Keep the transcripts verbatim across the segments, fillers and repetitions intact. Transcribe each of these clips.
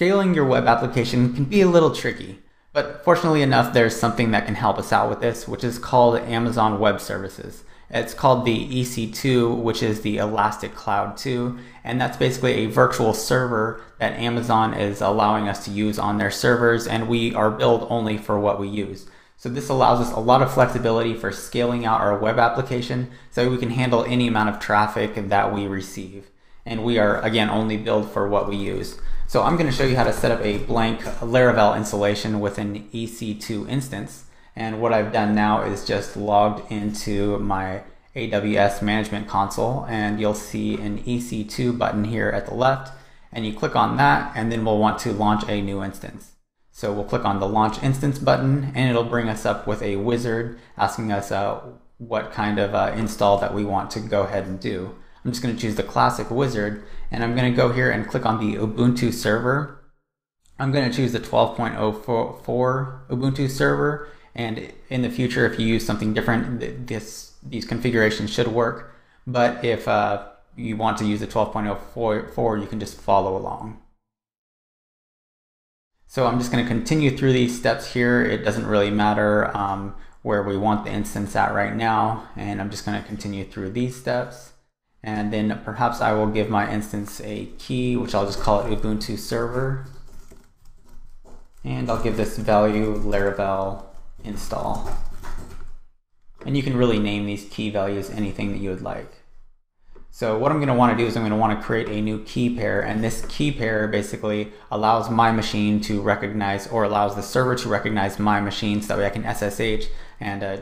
scaling your web application can be a little tricky, but fortunately enough, there's something that can help us out with this, which is called Amazon Web Services. It's called the E C two, which is the Elastic Cloud two, and that's basically a virtual server that Amazon is allowing us to use on their servers, and we are billed only for what we use. So this allows us a lot of flexibility for scaling out our web application so we can handle any amount of traffic that we receive. And we are, again, only billed for what we use. So I'm going to show you how to set up a blank Laravel installation with an E C two instance. And what I've done now is just logged into my A W S Management Console, and you'll see an E C two button here at the left, and you click on that, and then we'll want to launch a new instance. So we'll click on the Launch Instance button, and it'll bring us up with a wizard asking us uh, what kind of uh, install that we want to go ahead and do. I'm just going to choose the classic wizard, and I'm going to go here and click on the Ubuntu server. I'm going to choose the twelve point oh four Ubuntu server. And in the future, if you use something different, this, these configurations should work. But if uh, you want to use the twelve point oh four, you can just follow along. So I'm just going to continue through these steps here. It doesn't really matter um, where we want the instance at right now. And I'm just going to continue through these steps. And then perhaps I will give my instance a key, which I'll just call it Ubuntu server. And I'll give this value Laravel install. And you can really name these key values anything that you would like. So what I'm going to want to do is I'm going to want to create a new key pair, and this key pair basically allows my machine to recognize, or allows the server to recognize my machine, so that way I can S S H and uh,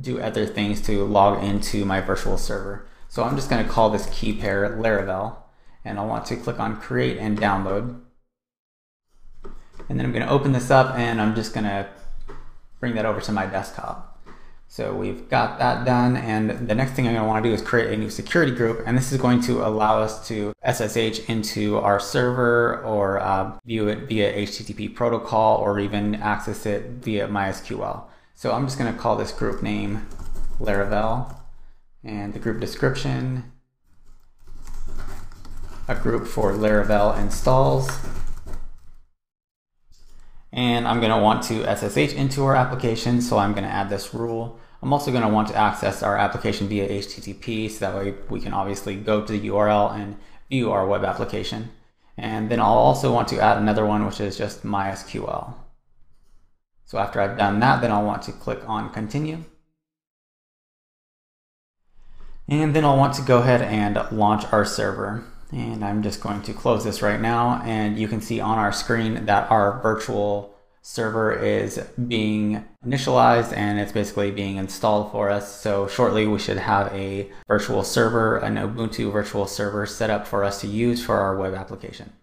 do other things to log into my virtual server. So I'm just going to call this key pair Laravel, and I want to click on create and download. And then I'm going to open this up, and I'm just going to bring that over to my desktop. So we've got that done, and the next thing I'm going to want to do is create a new security group, and this is going to allow us to S S H into our server, or uh, view it via H T T P protocol, or even access it via MySQL. So I'm just going to call this group name Laravel, and the group description, a group for Laravel installs. And I'm going to want to S S H into our application, so I'm going to add this rule. I'm also going to want to access our application via H T T P, so that way we can obviously go to the U R L and view our web application. And then I'll also want to add another one, which is just MySQL. So after I've done that, then I'll want to click on continue. And then I'll want to go ahead and launch our server. And I'm just going to close this right now, and you can see on our screen that our virtual server is being initialized, and it's basically being installed for us. So shortly we should have a virtual server, an Ubuntu virtual server set up for us to use for our web application.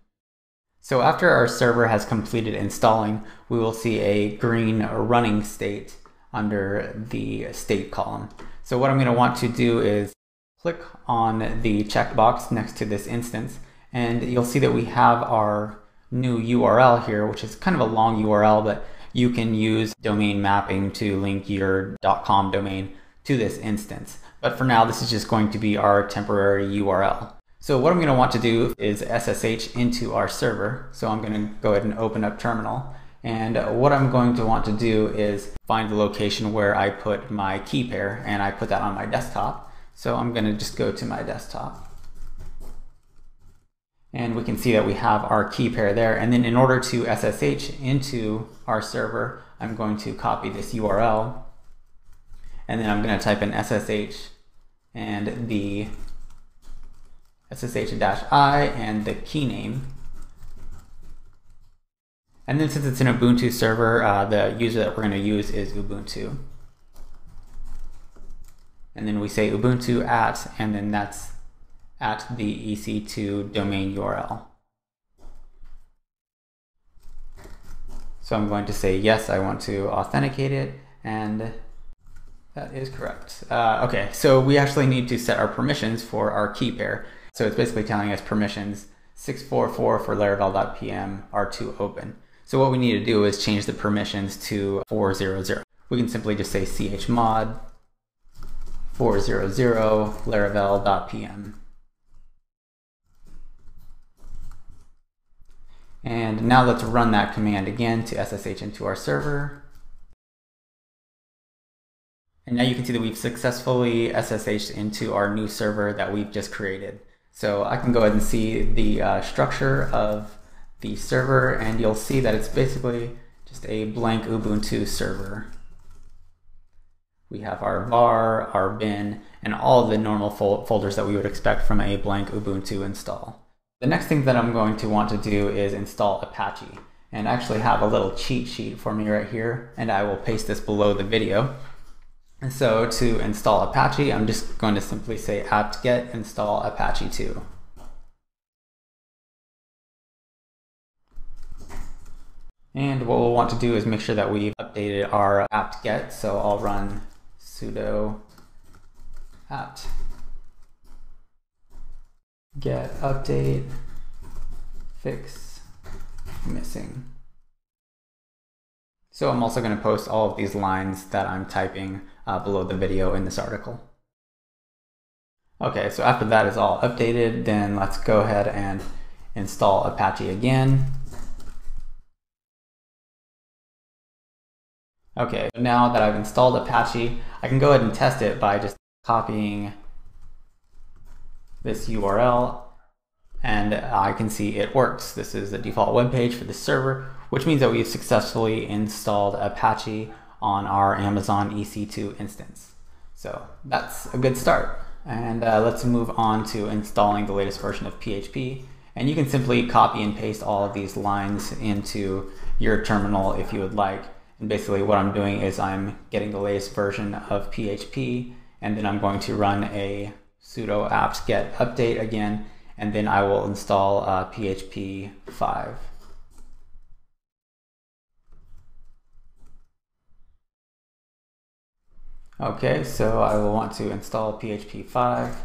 So after our server has completed installing, we will see a green running state under the state column. So what I'm going to want to do is click on the checkbox next to this instance, and you'll see that we have our new U R L here, which is kind of a long U R L, but you can use domain mapping to link your .com domain to this instance. But for now, this is just going to be our temporary U R L. So what I'm going to want to do is S S H into our server. So I'm going to go ahead and open up Terminal. And what I'm going to want to do is find the location where I put my key pair, and I put that on my desktop. So I'm going to just go to my desktop, and we can see that we have our key pair there. And then in order to S S H into our server, I'm going to copy this U R L, and then I'm going to type in S S H and the S S H dash I and the key name. And then since it's an Ubuntu server, uh, the user that we're going to use is Ubuntu. And then we say Ubuntu at, and then that's at the E C two domain U R L. So I'm going to say, yes, I want to authenticate it, and that is correct. Uh, okay, so we actually need to set our permissions for our key pair. So it's basically telling us permissions six four four for laravel dot p m are to open. So what we need to do is change the permissions to four hundred. We can simply just say chmod four hundred laravel dot p m. And now let's run that command again to S S H into our server. And now you can see that we've successfully S S H into our new server that we've just created. So I can go ahead and see the uh, structure of the server, and you'll see that it's basically just a blank Ubuntu server. We have our var, our bin, and all the normal fol folders that we would expect from a blank Ubuntu install. The next thing that I'm going to want to do is install Apache, and I actually have a little cheat sheet for me right here, and I will paste this below the video. And so to install Apache, I'm just going to simply say apt-get install Apache two. And what we'll want to do is make sure that we've updated our apt-get, so I'll run sudo apt-get update fix missing. So I'm also going to post all of these lines that I'm typing uh, below the video in this article. Okay, so after that is all updated, then let's go ahead and install Apache again. Okay, now that I've installed Apache, I can go ahead and test it by just copying this U R L, and I can see it works. This is the default web page for the server, which means that we've successfully installed Apache on our Amazon E C two instance. So that's a good start. And uh, let's move on to installing the latest version of P H P. And you can simply copy and paste all of these lines into your terminal if you would like. And basically what I'm doing is I'm getting the latest version of P H P, and then I'm going to run a sudo apt-get update again, and then I will install uh, P H P five. Okay, so I will want to install P H P five.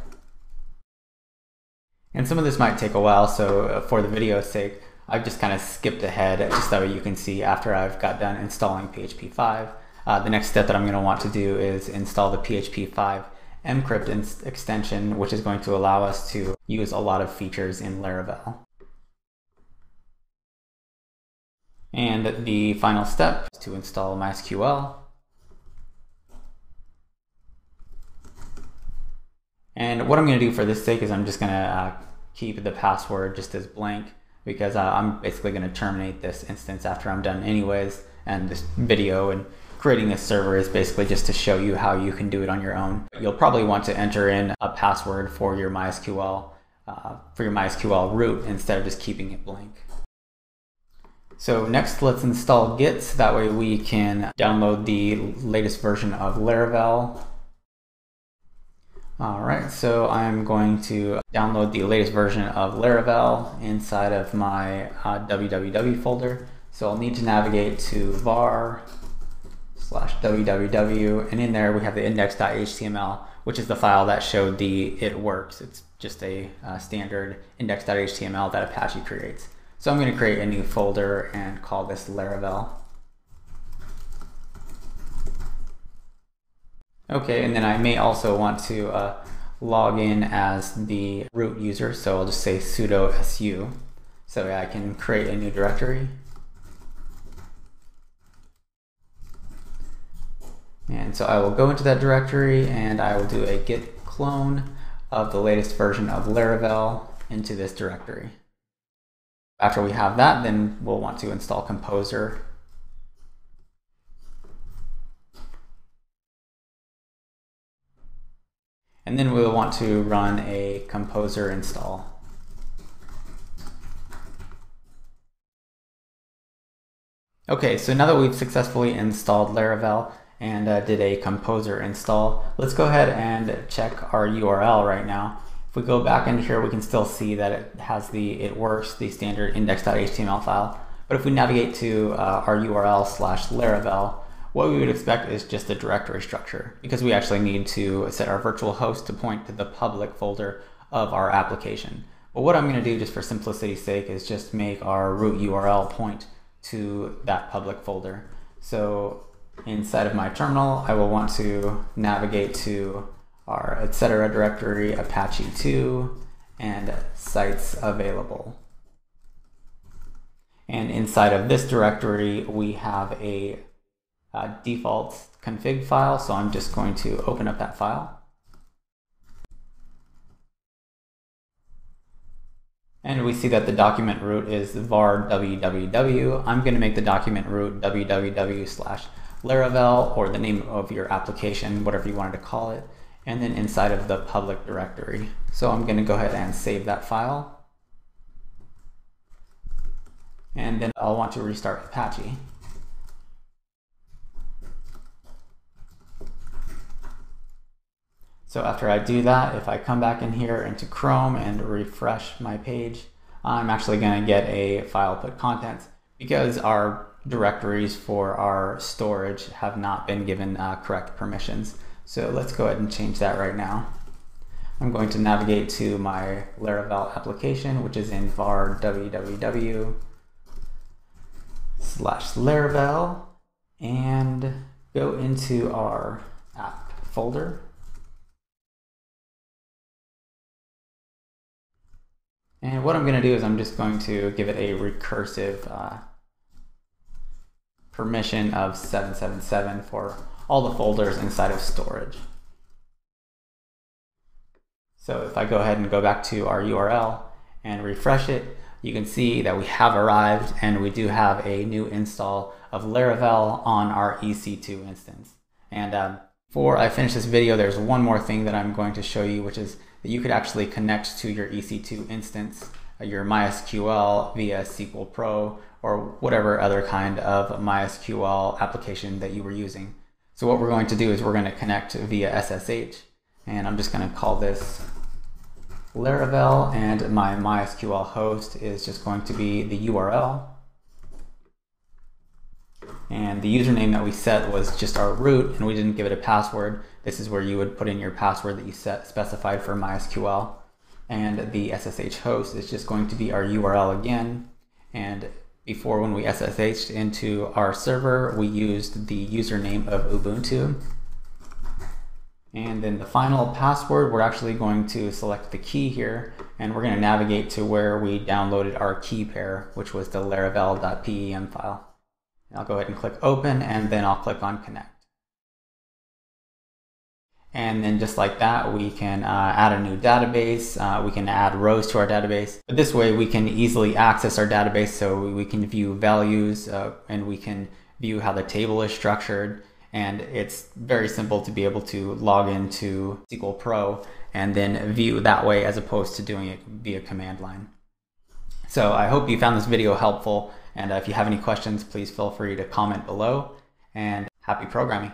And some of this might take a while, so for the video's sake, I've just kind of skipped ahead just so you can see after I've got done installing P H P five. Uh, the next step that I'm going to want to do is install the P H P five Mcrypt extension, which is going to allow us to use a lot of features in Laravel. And the final step is to install MySQL. And what I'm going to do for this sake is I'm just going to uh, keep the password just as blank, because uh, I'm basically going to terminate this instance after I'm done anyways, and this video and creating this server is basically just to show you how you can do it on your own. You'll probably want to enter in a password for your MySQL uh, for your MySQL root instead of just keeping it blank. So next, let's install Git, so that way we can download the latest version of Laravel. Alright, so I'm going to download the latest version of Laravel inside of my uh, www folder. So I'll need to navigate to var slash www, and in there we have the index dot H T M L, which is the file that showed the it works. It's just a uh, standard index dot H T M L that Apache creates. So I'm going to create a new folder and call this Laravel. Okay, and then I may also want to uh, log in as the root user, so I'll just say sudo su, so I can create a new directory. And so I will go into that directory, and I will do a git clone of the latest version of Laravel into this directory. After we have that, then we'll want to install Composer. And then we'll want to run a Composer install. Okay, so now that we've successfully installed Laravel and uh, did a Composer install, let's go ahead and check our U R L right now. If we go back into here, we can still see that it has the it works, the standard index dot H T M L file. But if we navigate to uh, our U R L slash Laravel, what we would expect is just the directory structure, because we actually need to set our virtual host to point to the public folder of our application. But what I'm going to do just for simplicity's sake is just make our root U R L point to that public folder. So inside of my terminal, I will want to navigate to our et cetera directory, Apache two, and sites available. And inside of this directory, we have a uh, default config file. So I'm just going to open up that file. And we see that the document root is var www. I'm going to make the document root www slash Laravel, or the name of your application, whatever you wanted to call it, and then inside of the public directory. So I'm going to go ahead and save that file. And then I'll want to restart Apache. So after I do that, if I come back in here into Chrome and refresh my page, I'm actually going to get a file put contents, because our directories for our storage have not been given uh, correct permissions. So let's go ahead and change that right now. I'm going to navigate to my Laravel application, which is in var www slash Laravel, and go into our app folder. And what I'm going to do is I'm just going to give it a recursive uh, permission of seven seven seven for all the folders inside of storage. So if I go ahead and go back to our U R L and refresh it, you can see that we have arrived, and we do have a new install of Laravel on our E C two instance. And um, before I finish this video, there's one more thing that I'm going to show you, which is that you could actually connect to your E C two instance, your MySQL via S Q L Pro, or whatever other kind of MySQL application that you were using. So what we're going to do is we're going to connect via S S H, and I'm just going to call this Laravel, and my MySQL host is just going to be the U R L. And the username that we set was just our root, and we didn't give it a password. This is where you would put in your password that you set specified for MySQL. And the S S H host is just going to be our U R L again. And before, when we S S H'd into our server, we used the username of Ubuntu. And then the final password, we're actually going to select the key here, and we're going to navigate to where we downloaded our key pair, which was the laravel.pem file. And I'll go ahead and click open, and then I'll click on connect. And then just like that, we can uh, add a new database. Uh, we can add rows to our database. But this way we can easily access our database, so we can view values uh, and we can view how the table is structured. And it's very simple to be able to log into S Q L Pro and then view that way, as opposed to doing it via command line. So I hope you found this video helpful. And if you have any questions, please feel free to comment below, and happy programming.